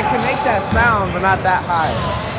I can make that sound, but not that high.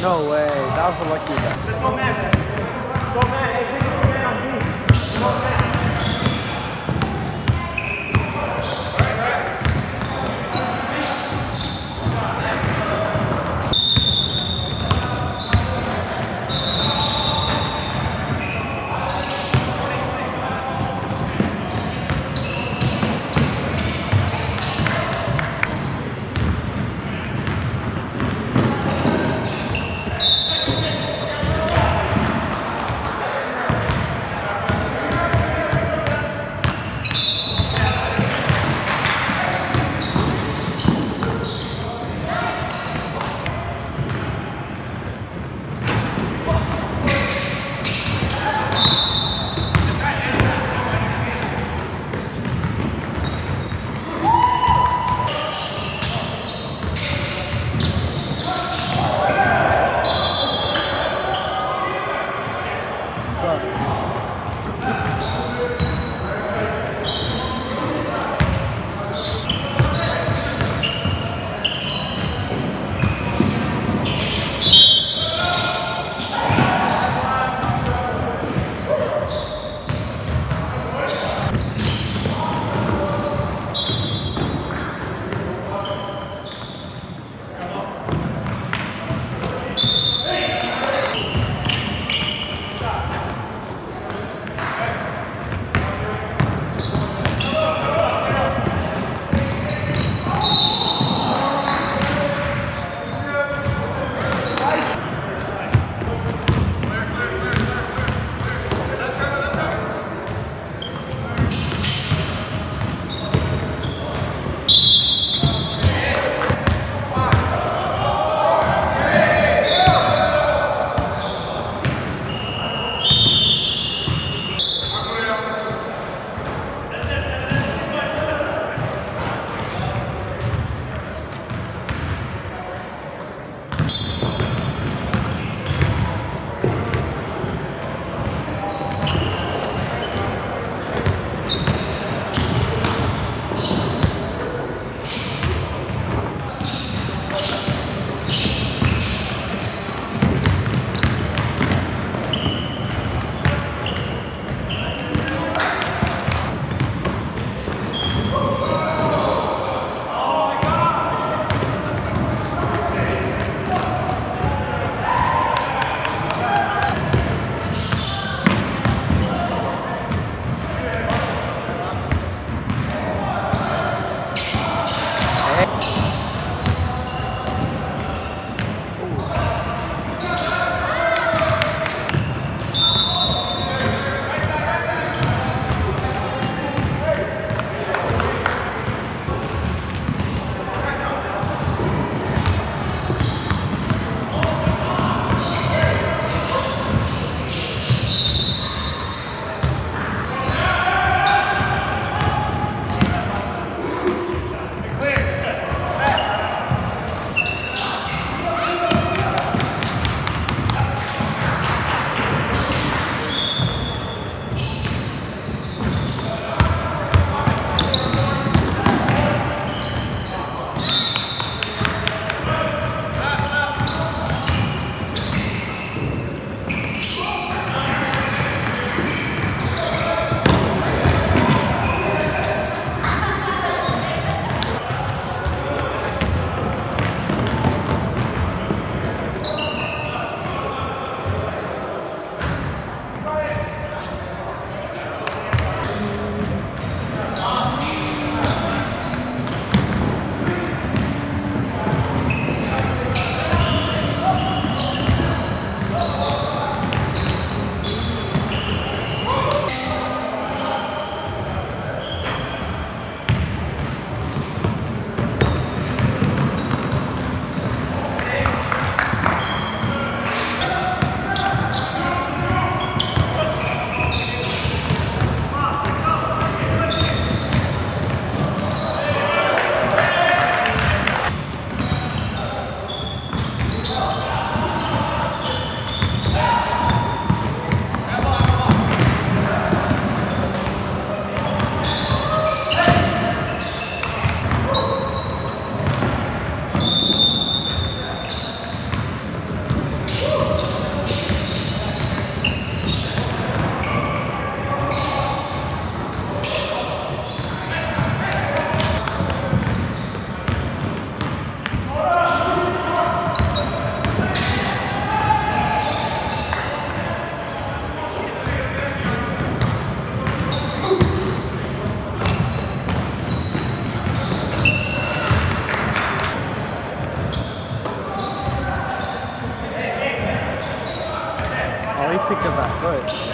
No way, that was a lucky guy. Let's go, man. Let's go, man. Hey, picked up that foot.